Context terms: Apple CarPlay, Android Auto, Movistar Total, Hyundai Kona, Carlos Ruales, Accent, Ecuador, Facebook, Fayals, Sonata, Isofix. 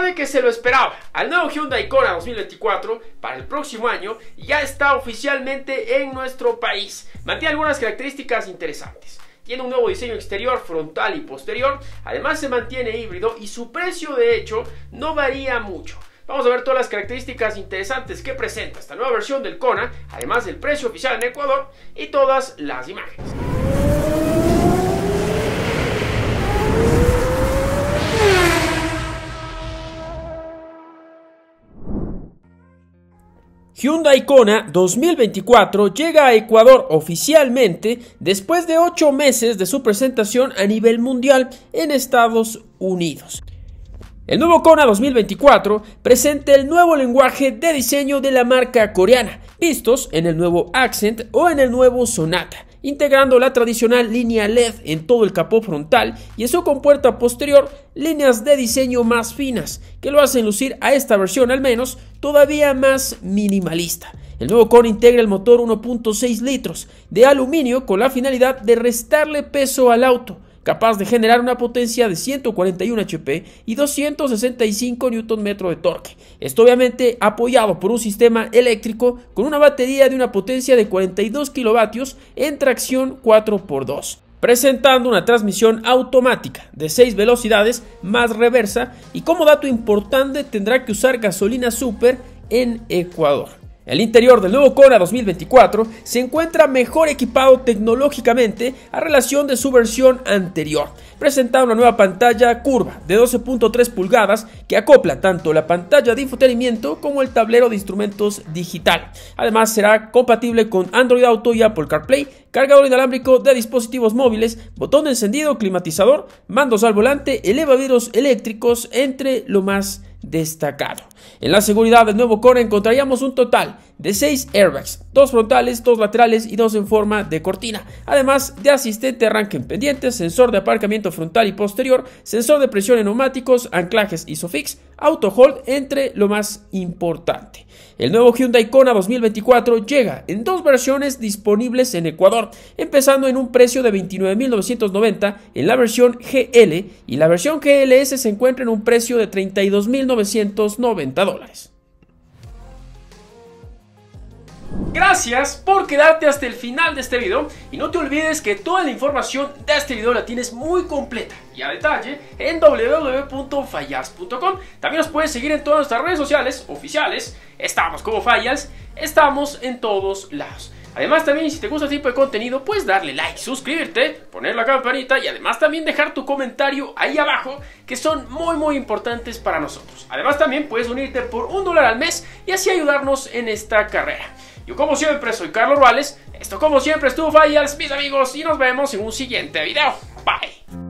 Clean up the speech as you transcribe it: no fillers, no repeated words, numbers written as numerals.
sabe que se lo esperaba. Al nuevo Hyundai Kona 2024 para el próximo año ya está oficialmente en nuestro país. Mantiene algunas características interesantes. Tiene un nuevo diseño exterior, frontal y posterior. Además se mantiene híbrido y su precio de hecho no varía mucho. Vamos a ver todas las características interesantes que presenta esta nueva versión del Kona, además del precio oficial en Ecuador y todas las imágenes. Hyundai Kona 2024 llega a Ecuador oficialmente después de 8 meses de su presentación a nivel mundial en Estados Unidos. El nuevo Kona 2024 presenta el nuevo lenguaje de diseño de la marca coreana, vistos en el nuevo Accent o en el nuevo Sonata, integrando la tradicional línea LED en todo el capó frontal y en su compuerta posterior líneas de diseño más finas, que lo hacen lucir a esta versión al menos todavía más minimalista. El nuevo Kona integra el motor 1.6 litros de aluminio con la finalidad de restarle peso al auto, capaz de generar una potencia de 141 HP y 265 Nm de torque. Esto obviamente apoyado por un sistema eléctrico con una batería de una potencia de 42 kW en tracción 4x2. Presentando una transmisión automática de 6 velocidades más reversa y como dato importante tendrá que usar gasolina super en Ecuador. El interior del nuevo Kona 2024 se encuentra mejor equipado tecnológicamente a relación de su versión anterior, presentando una nueva pantalla curva de 12.3 pulgadas que acopla tanto la pantalla de infotenimiento como el tablero de instrumentos digital. Además será compatible con Android Auto y Apple CarPlay, cargador inalámbrico de dispositivos móviles, botón de encendido, climatizador, mandos al volante, elevavidrios eléctricos, entre lo más destacado. En la seguridad del nuevo Kona encontraríamos un total de 6 airbags, 2 frontales, 2 laterales y 2 en forma de cortina, además de asistente de arranque en pendientes, sensor de aparcamiento frontal y posterior, sensor de presión en neumáticos, anclajes Isofix, auto hold, entre lo más importante. El nuevo Hyundai Kona 2024 llega en 2 versiones disponibles en Ecuador, empezando en un precio de $29,990 en la versión GL y la versión GLS se encuentra en un precio de $32,990. Gracias por quedarte hasta el final de este video y no te olvides que toda la información de este video la tienes muy completa y a detalle en www.fayals.com. También nos puedes seguir en todas nuestras redes sociales oficiales, estamos como Fayals, estamos en todos lados. Además también si te gusta este tipo de contenido puedes darle like, suscribirte, poner la campanita y además también dejar tu comentario ahí abajo que son muy importantes para nosotros. Además también puedes unirte por $1 al mes y así ayudarnos en esta carrera. Yo como siempre soy Carlos Ruales, esto como siempre estuvo Fayals mis amigos y nos vemos en un siguiente video. Bye.